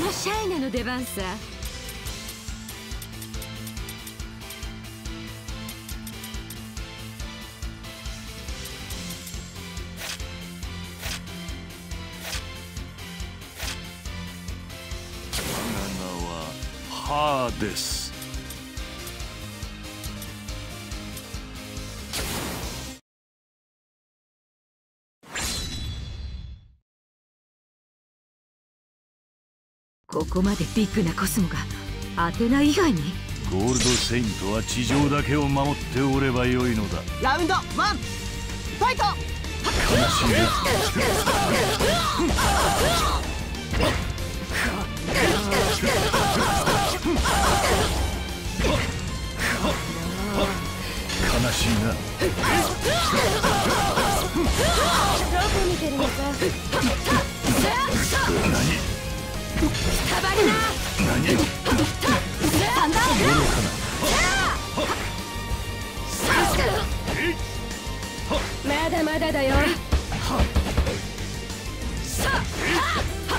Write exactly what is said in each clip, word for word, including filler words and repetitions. のシャイナの出番さ。花は歯です。ここまでビッグなコスモが当てない以外にゴールドセイントは地上だけを守っておればよいのだ。ラウンドワンファイト。悲しいな。どこ見てるのか。何たばるな。何？愚かな。まだまだだよ。さあ、はっ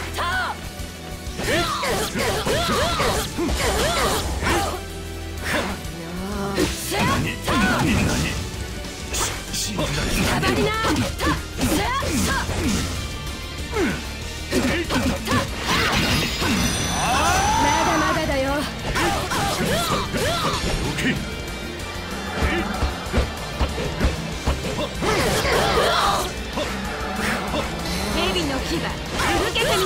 Kiba、続けてみな。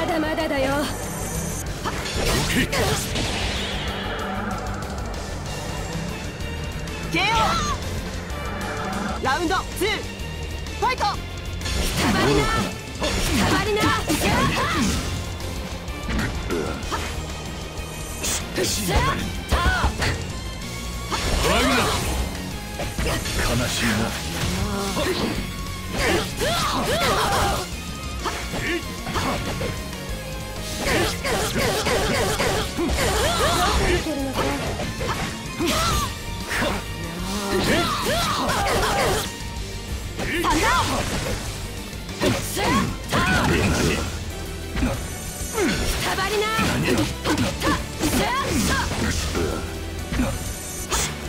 まだまだだよ。ケーオー。ラウンドツー、ファイト。たばりな、たばりな。悲しいな。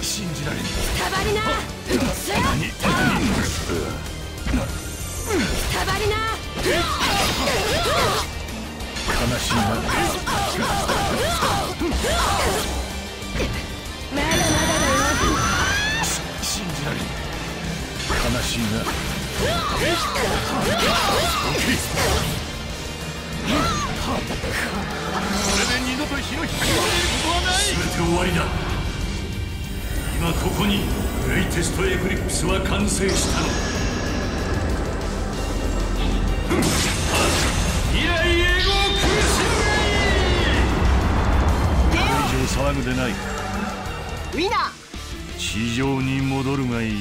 信じられない。たばりな。たばりな。悲しいな。まだまだだよ。信じられない。悲しいな。これで二度と日の光を得ることはない。全て終わりだ。今ここにレイテストエクリプスは完成したの。未来永劫苦しむがいい。これ以上騒ぐでない。ウィナー。地上に戻るがいい。